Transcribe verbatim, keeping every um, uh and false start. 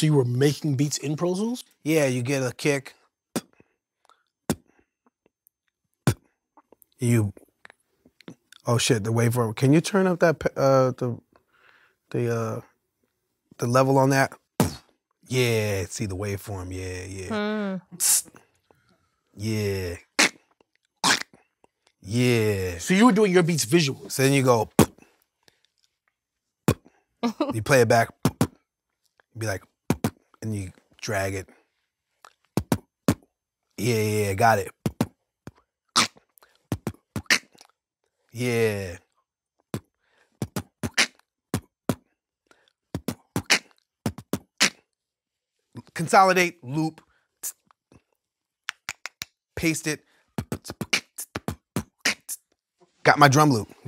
So you were making beats in Pro Tools? Yeah, you get a kick. You, oh shit, the waveform. Can you turn up that, uh, the, the, uh, the level on that? Yeah, see the waveform, yeah, yeah. Mm. Yeah. Yeah. So you were doing your beats visual. So then you go, you play it back, be like, and you drag it. Yeah, yeah, got it. Yeah. Consolidate, loop, paste it. Got my drum loop.